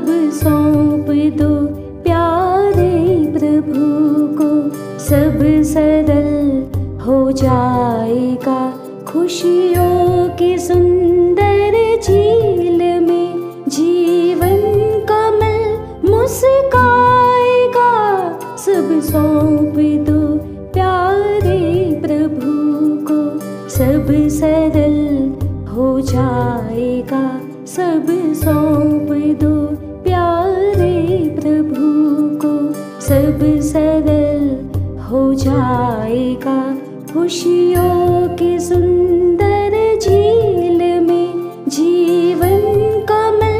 सब सौंप दो प्यारे प्रभु को। सब सरल हो जाएगा खुशियों की सुंदर झील में। जीवन कमल मुस्काएगा। सब सौंप दो प्यारे प्रभु को। सब सरल हो जाएगा। सब सौंप दो प्यारे प्रभु को। सब सरल हो जाएगा खुशियों की सुंदर झील में। जीवन कमल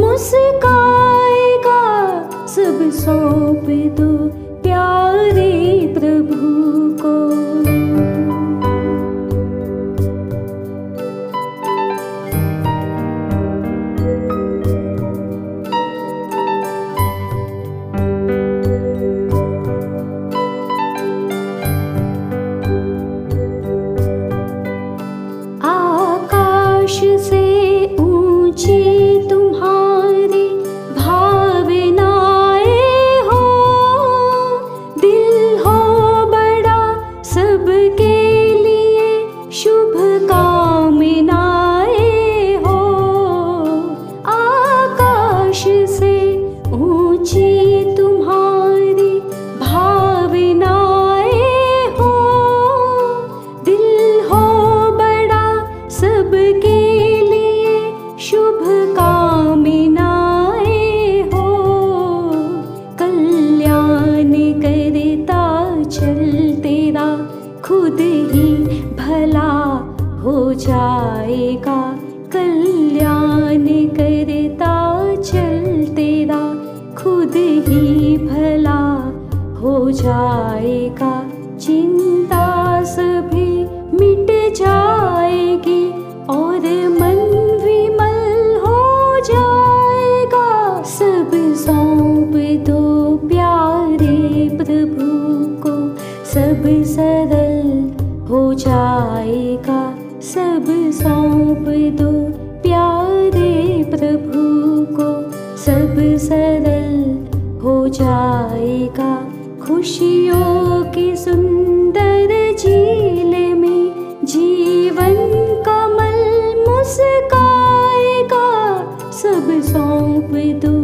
मुस्काएगा। सब सौंप दो प्यारे प्रभु को। से ऊंची तुम्हारी भावनाएं हो। दिल हो बड़ा सबके लिए शुभ कामनाएं हो। आकाश से ऊंची तुम्हारी भावनाएं हो। दिल हो बड़ा सबके खुद ही भला हो जाएगा। कल्याण करता चल तेरा खुद ही भला हो जाएगा। चिंता सभी मिट जाएगी और मन विमल हो जाएगा। सब सौंप दो प्यारे प्रभु को। सब सरल हो जाएगा। सब सौंप दो प्यारे प्रभु को। सब सरल हो जाएगा खुशियों की सुंदर झील में। जीवन कमल मुस्काएगा। सब सौंप दो